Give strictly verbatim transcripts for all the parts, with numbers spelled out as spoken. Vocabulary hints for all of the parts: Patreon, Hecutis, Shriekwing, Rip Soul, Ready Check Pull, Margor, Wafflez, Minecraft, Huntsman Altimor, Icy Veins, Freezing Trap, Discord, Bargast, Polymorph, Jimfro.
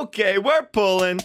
Okay, we're pulling.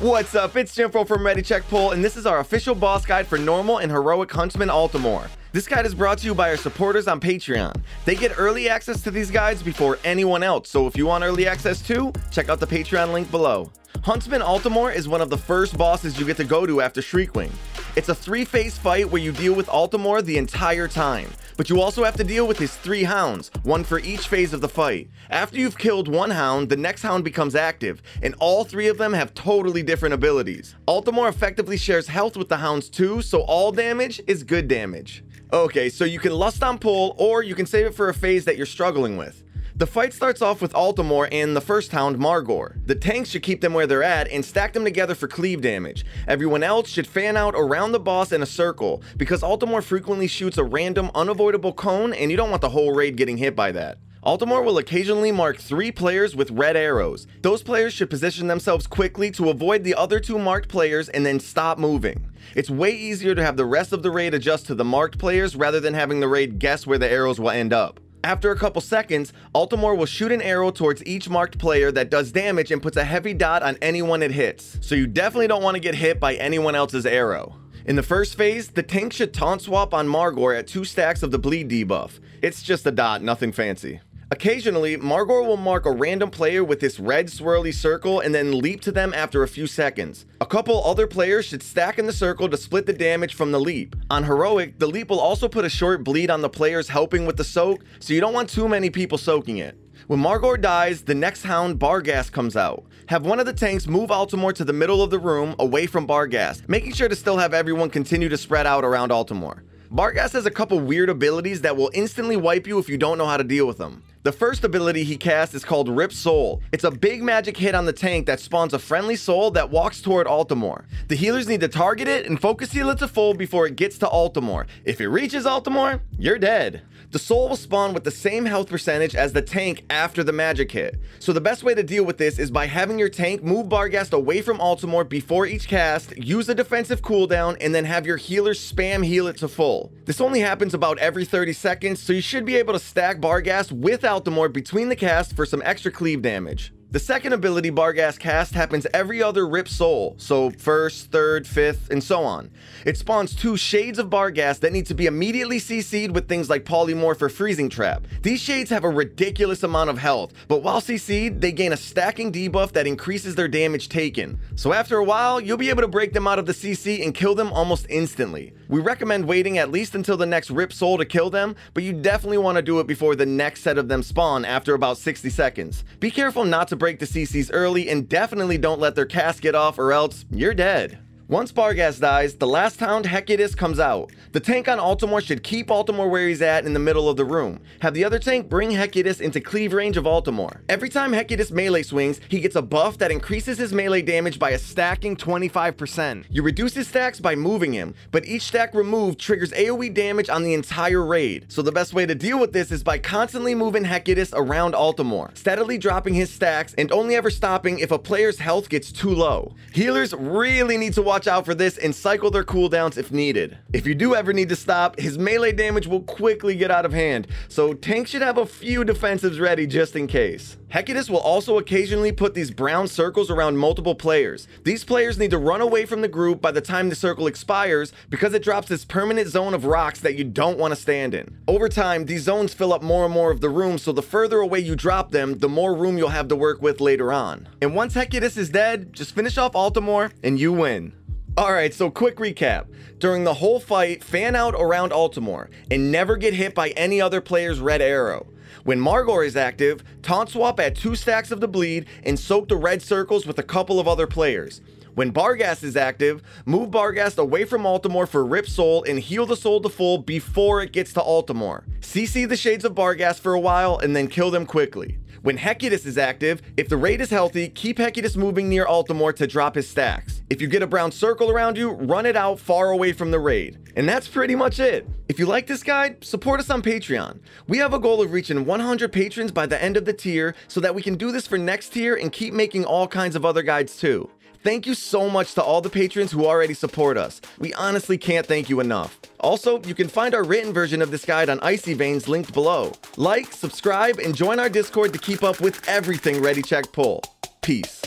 What's up? It's Jimfro from Ready Check Pull, and this is our official boss guide for normal and heroic Huntsman Altimor. This guide is brought to you by our supporters on Patreon. They get early access to these guides before anyone else, so if you want early access too, check out the Patreon link below. Huntsman Altimor is one of the first bosses you get to go to after Shriekwing. It's a three-phase fight where you deal with Altimor the entire time, but you also have to deal with his three hounds, one for each phase of the fight. After you've killed one hound, the next hound becomes active, and all three of them have totally different abilities. Altimor effectively shares health with the hounds too, so all damage is good damage. Okay, so you can lust on pull, or you can save it for a phase that you're struggling with. The fight starts off with Altimor and the first hound, Margor. The tanks should keep them where they're at and stack them together for cleave damage. Everyone else should fan out around the boss in a circle, because Altimor frequently shoots a random, unavoidable cone, and you don't want the whole raid getting hit by that. Altimor will occasionally mark three players with red arrows. Those players should position themselves quickly to avoid the other two marked players and then stop moving. It's way easier to have the rest of the raid adjust to the marked players rather than having the raid guess where the arrows will end up. After a couple seconds, Altimor will shoot an arrow towards each marked player that does damage and puts a heavy dot on anyone it hits, so you definitely don't want to get hit by anyone else's arrow. In the first phase, the tank should taunt swap on Margor at two stacks of the bleed debuff. It's just a dot, nothing fancy. Occasionally, Margor will mark a random player with this red swirly circle and then leap to them after a few seconds. A couple other players should stack in the circle to split the damage from the leap. On heroic, the leap will also put a short bleed on the players helping with the soak, so you don't want too many people soaking it. When Margor dies, the next hound, Bargast, comes out. Have one of the tanks move Altimor to the middle of the room, away from Bargast, making sure to still have everyone continue to spread out around Altimor. Bargast has a couple weird abilities that will instantly wipe you if you don't know how to deal with them. The first ability he casts is called Rip Soul. It's a big magic hit on the tank that spawns a friendly soul that walks toward Altimor. The healers need to target it and focus heal it to full before it gets to Altimor. If it reaches Altimor, you're dead. The soul will spawn with the same health percentage as the tank after the magic hit. So the best way to deal with this is by having your tank move Bargast away from Altimor before each cast, use a defensive cooldown, and then have your healer spam heal it to full. This only happens about every thirty seconds, so you should be able to stack Bargast without Altimor between the casts for some extra cleave damage. The second ability Bargast casts happens every other Rip Soul, so first, third, fifth, and so on. It spawns two shades of Bargast that need to be immediately C C'd with things like Polymorph or Freezing Trap. These shades have a ridiculous amount of health, but while C C'd, they gain a stacking debuff that increases their damage taken. So after a while, you'll be able to break them out of the C C and kill them almost instantly. We recommend waiting at least until the next Rip Soul to kill them, but you definitely want to do it before the next set of them spawn after about sixty seconds. Be careful not to break the C Cs early, and definitely don't let their cast get off or else you're dead. Once Bargast dies, the last hound, Hecutis, comes out. The tank on Altimor should keep Altimor where he's at in the middle of the room. Have the other tank bring Hecutis into cleave range of Altimor. Every time Hecutis melee swings, he gets a buff that increases his melee damage by a stacking twenty-five percent. You reduce his stacks by moving him, but each stack removed triggers AoE damage on the entire raid. So the best way to deal with this is by constantly moving Hecutis around Altimor, steadily dropping his stacks, and only ever stopping if a player's health gets too low. Healers really need to watch Watch out for this and cycle their cooldowns if needed. If you do ever need to stop, his melee damage will quickly get out of hand, so tanks should have a few defensives ready just in case. Hecutis will also occasionally put these brown circles around multiple players. These players need to run away from the group by the time the circle expires, because it drops this permanent zone of rocks that you don't want to stand in. Over time, these zones fill up more and more of the room, so the further away you drop them, the more room you'll have to work with later on. And once Hecutis is dead, just finish off Altimor and you win. Alright, so quick recap. During the whole fight, fan out around Altimor, and never get hit by any other player's red arrow. When Margor is active, taunt swap at two stacks of the bleed, and soak the red circles with a couple of other players. When Bargast is active, move Bargast away from Altimor for Rip Soul and heal the soul to full before it gets to Altimor. C C the shades of Bargast for a while and then kill them quickly. When Hecutis is active, if the raid is healthy, keep Hecutis moving near Altimor to drop his stacks. If you get a brown circle around you, run it out far away from the raid. And that's pretty much it. If you like this guide, support us on Patreon. We have a goal of reaching one hundred patrons by the end of the tier so that we can do this for next tier and keep making all kinds of other guides too. Thank you so much to all the patrons who already support us. We honestly can't thank you enough. Also, you can find our written version of this guide on Icy Veins linked below. Like, subscribe, and join our Discord to keep up with everything Ready Check Pull. Peace.